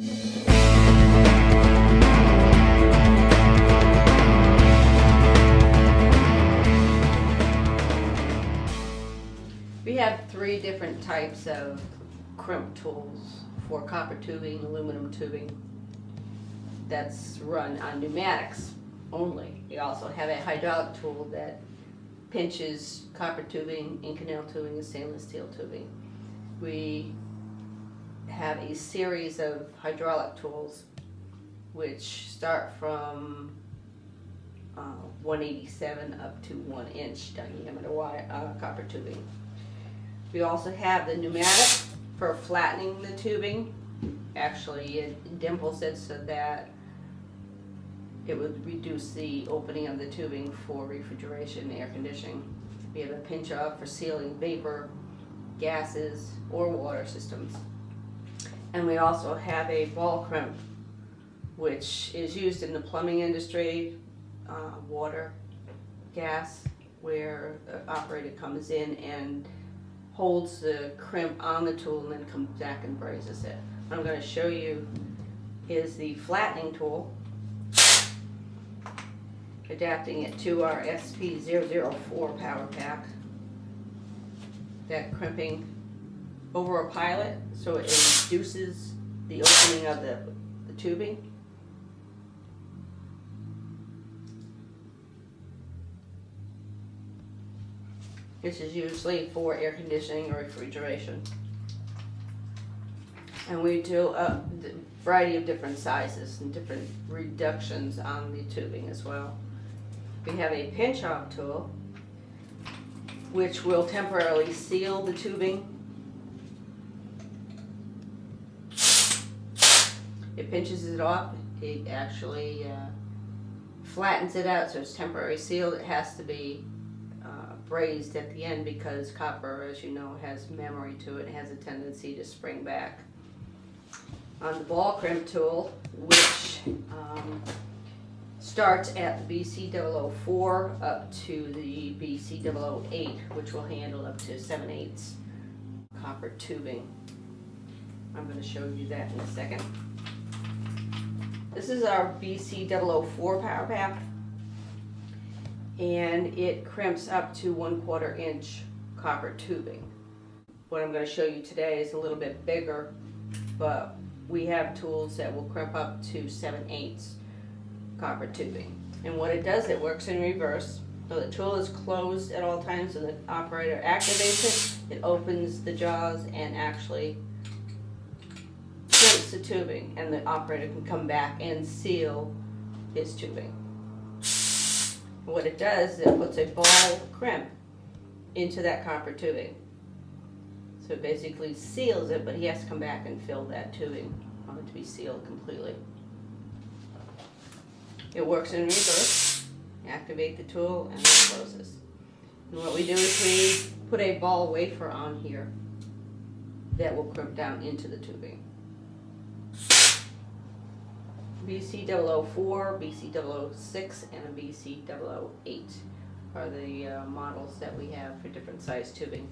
We have three different types of crimp tools for copper tubing, aluminum tubing that's run on pneumatics only. You also have a hydraulic tool that pinches copper tubing, Inconel tubing, and stainless steel tubing. We have a series of hydraulic tools which start from 187 up to 1 inch diameter wire, copper tubing. We also have the pneumatic for flattening the tubing. Actually, it dimples it so that it would reduce the opening of the tubing for refrigeration and air conditioning. We have a pinch off for sealing vapor, gases, or water systems. And we also have a ball crimp, which is used in the plumbing industry, water, gas, where the operator comes in and holds the crimp on the tool and then comes back and braises it. What I'm going to show you is the flattening tool, adapting it to our SP004 power pack. That crimping over a pilot so it reduces the opening of the tubing. This is usually for air conditioning or refrigeration. And we do a variety of different sizes and different reductions on the tubing as well. We have a pinch-off tool, which will temporarily seal the tubing. It pinches it off. It actually flattens it out, so it's temporarily sealed. It has to be braised at the end because copper, as you know, has memory to it. It has a tendency to spring back. On the ball crimp tool, which starts at the BC004 up to the BC008, which will handle up to 7/8 copper tubing. I'm going to show you that in a second. This is our BC004 power pack, and it crimps up to 1/4 inch copper tubing. What I'm going to show you today is a little bit bigger, but we have tools that will crimp up to 7/8 copper tubing. And what it does, it works in reverse. So the tool is closed at all times, so the operator activates it, it opens the jaws and actually crimps the tubing, and the operator can come back and seal his tubing. What it does is it puts a ball crimp into that copper tubing. So it basically seals it, but he has to come back and fill that tubing for it to be sealed completely. It works in reverse. Activate the tool and it closes. And what we do is we put a ball wafer on here that will crimp down into the tubing. BC004, BC006, and a BC008 are the models that we have for different size tubing.